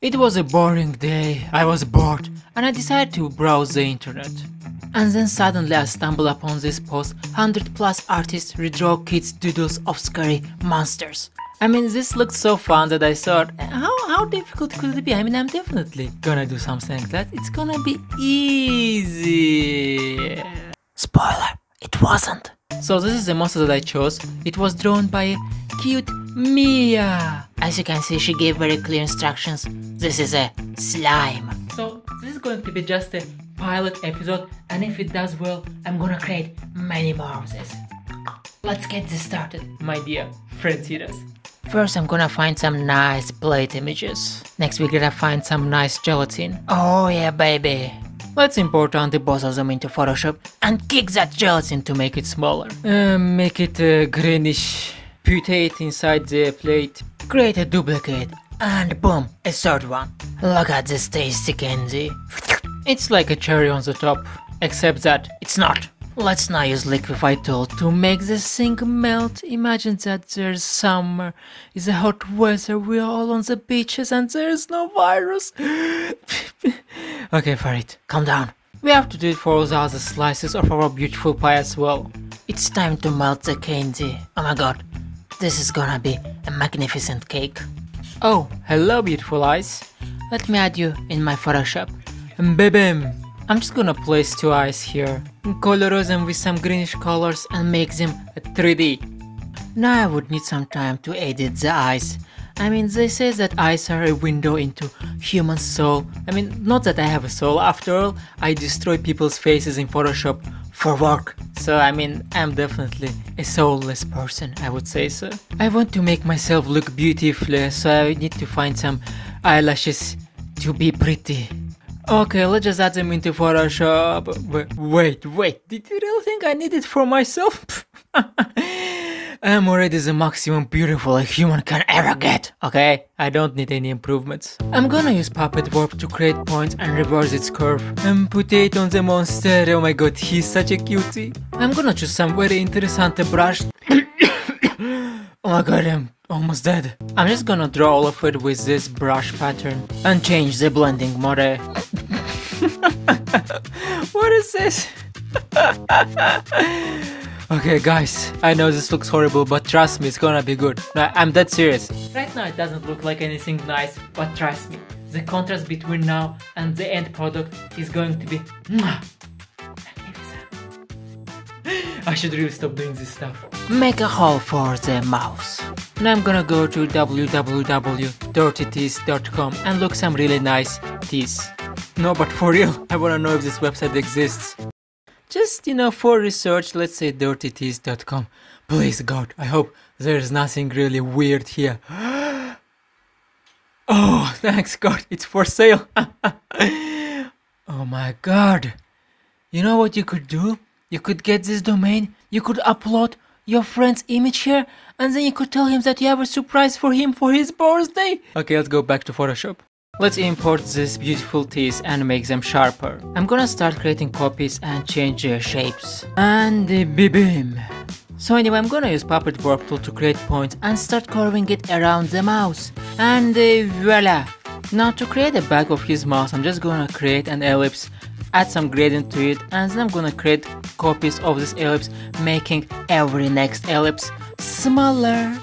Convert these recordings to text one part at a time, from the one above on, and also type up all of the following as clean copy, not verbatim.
It was a boring day, I was bored, and I decided to browse the internet. And then suddenly I stumbled upon this post, 100 plus artists redraw kids' doodles of scary monsters. I mean, this looked so fun that I thought, how difficult could it be? I mean, I'm definitely gonna do something like that, it's gonna be easy. Spoiler, it wasn't. So this is the monster that I chose. It was drawn by a cute Mia. As you can see, she gave very clear instructions. This is a slime. So this is going to be just a pilot episode, and if it does well, I'm gonna create many more of this. Let's get this started, my dear Fredsitas. First, I'm gonna find some nice plate images. Next, we're gonna find some nice gelatin. Oh yeah, baby. Let's import only both of them into Photoshop and kick that gelatin to make it smaller. Make it greenish. Put it inside the plate. Create a duplicate. And boom, a third one. Look at this tasty candy. It's like a cherry on the top, except that it's not. Let's now use liquify tool to make this thing melt. Imagine that there's summer, it's a hot weather, we're all on the beaches and there's no virus. Okay, Farid, calm down. We have to do it for the other slices of our beautiful pie as well. It's time to melt the candy. Oh my god, this is gonna be a magnificent cake. Oh, hello beautiful eyes. Let me add you in my Photoshop. Babam! I'm just gonna place two eyes here, color them with some greenish colors and make them 3D. Now I would need some time to edit the eyes. I mean, they say that eyes are a window into human soul. I mean, not that I have a soul, after all, I destroy people's faces in Photoshop for work. So I mean, I'm definitely a soulless person, I would say so. I want to make myself look beautifully, so I need to find some eyelashes to be pretty. Okay, let's just add them into Photoshop. Wait, did you really think I need it for myself? I'm already the maximum beautiful a human can ever get, okay? I don't need any improvements. I'm gonna use Puppet Warp to create points and reverse its curve. And put it on the monster, oh my god, he's such a cutie. I'm gonna choose some very interesting brush. Oh my god, I'm almost dead. I'm just gonna draw all of it with this brush pattern and change the blending mode. What is this? Okay guys, I know this looks horrible, but trust me, it's gonna be good. I'm that serious. Right now it doesn't look like anything nice, but trust me, the contrast between now and the end product is going to be magnificent. I should really stop doing this stuff. Make a hole for the mouse. Now I'm gonna go to www.DirtyTees.com and look some really nice teas. No, but for real, I wanna know if this website exists. Just, you know, for research, let's say DirtyTees.com. Please god, I hope there's nothing really weird here. Oh, thanks god, it's for sale. Oh my god. You know what you could do? You could get this domain, you could upload your friend's image here, and then you could tell him that you have a surprise for him for his birthday. Okay, let's go back to Photoshop. Let's import these beautiful teas and make them sharper. I'm gonna start creating copies and change their shapes. And bim. So anyway, I'm gonna use Puppet Warp tool to create points and start curving it around the mouse. And voila! Now to create a back of his mouse, I'm just gonna create an ellipse, add some gradient to it, and then I'm gonna create copies of this ellipse, making every next ellipse smaller.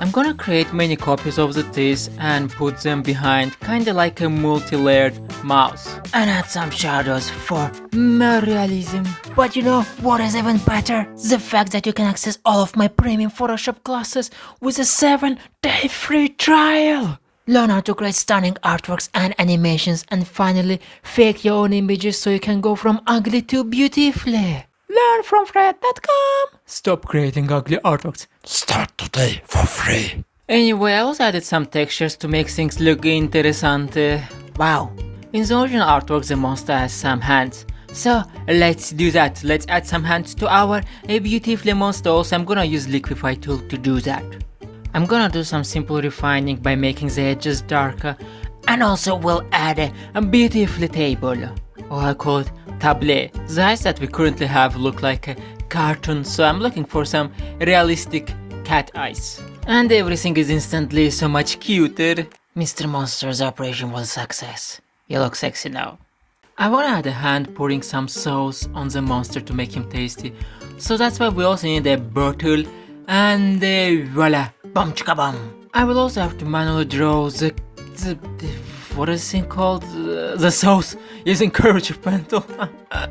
I'm gonna create many copies of the teeth and put them behind, kinda like a multi-layered mouse. And add some shadows for more realism. But you know what is even better? The fact that you can access all of my premium Photoshop classes with a 7-day free trial! Learn how to create stunning artworks and animations, and finally fake your own images so you can go from ugly to beautifully. Learn from fred.com. Stop creating ugly artworks. Start today for free. Anyway, I also added some textures to make things look interesting. Wow. In the original artwork, the monster has some hands. So let's do that. Let's add some hands to our beautiful monster. Also, I'm gonna use liquify tool to do that. I'm gonna do some simple refining by making the edges darker, and also we'll add a beautiful table, or I call it table. The eyes that we currently have look like a cartoon, so I'm looking for some realistic cat eyes. And everything is instantly so much cuter. Mr. Monster's operation was a success. You look sexy now. I wanna add a hand pouring some sauce on the monster to make him tasty. So that's why we also need a bottle and voila, bum chicka bum. I will also have to manually draw the what is it called? The sauce using curvature pencil.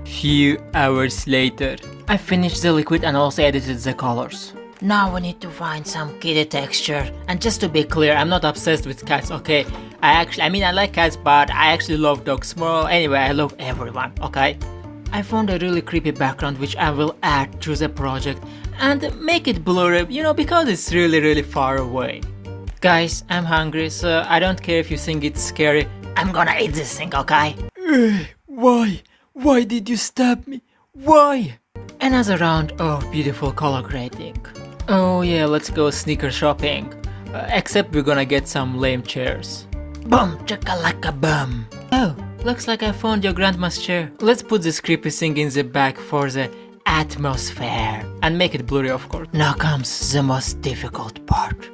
Few hours later, I finished the liquid and also edited the colors. Now we need to find some kitty texture. And just to be clear, I'm not obsessed with cats, okay? I mean I like cats, but I actually love dogs more. Anyway, I love everyone, okay? I found a really creepy background which I will add to the project and make it blurry, you know, because it's really far away. Guys, I'm hungry, so I don't care if you think it's scary. I'm gonna eat this thing, okay? Why? Why did you stab me? Why? Another round of beautiful color grading. Oh yeah, let's go sneaker shopping. Except we're gonna get some lame chairs. Boom, chakalaka bum. Oh, looks like I found your grandma's chair. Let's put this creepy thing in the back for the atmosphere. And make it blurry, of course. Now comes the most difficult part.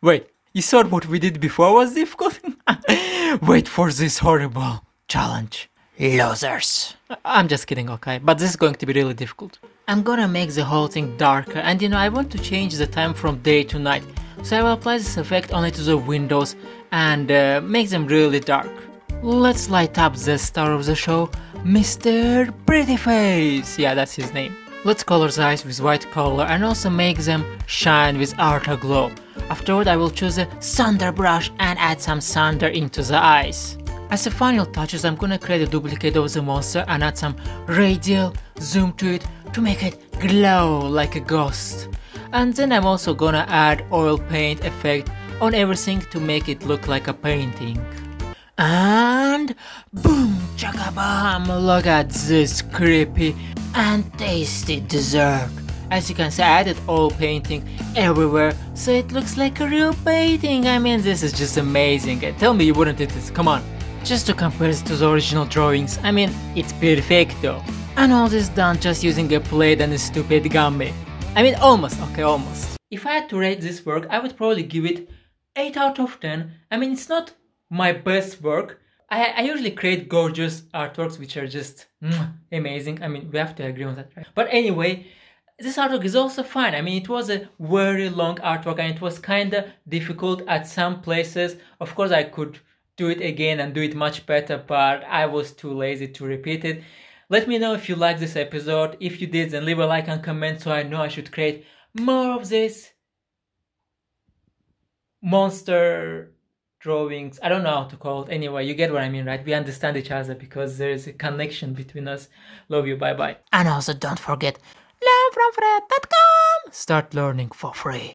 Wait, you thought what we did before was difficult? Wait for this horrible challenge. Losers. I'm just kidding, okay? But this is going to be really difficult. I'm gonna make the whole thing darker. And you know, I want to change the time from day to night. So I will apply this effect only to the windows and make them really dark. Let's light up the star of the show, Mr. Prettyface. Yeah, that's his name. Let's color the eyes with white color and also make them shine with outer glow. Afterward, I will choose a thunder brush and add some thunder into the eyes. As the final touches, I'm gonna create a duplicate of the monster and add some radial zoom to it to make it glow like a ghost. And then I'm also gonna add oil paint effect on everything to make it look like a painting. And boom, chaka-bam, look at this creepy and tasty dessert. As you can see, I added oil painting everywhere, so it looks like a real painting. I mean, this is just amazing. Tell me you wouldn't do this, come on. Just to compare it to the original drawings, I mean, it's perfecto. And all this done just using a plate and a stupid gummy. I mean, almost, okay, almost. If I had to rate this work, I would probably give it 8 out of 10. I mean, it's not my best work. I usually create gorgeous artworks which are just amazing. I mean, we have to agree on that, right? But anyway, this artwork is also fine. I mean, it was a very long artwork and it was kinda difficult at some places. Of course, I could do it again and do it much better, but I was too lazy to repeat it. Let me know if you liked this episode. If you did, then leave a like and comment so I know I should create more of this monster drawings. I don't know how to call it. Anyway, you get what I mean, right? We understand each other because there is a connection between us. Love you, bye bye. And also don't forget, learn from fred.com. Start learning for free.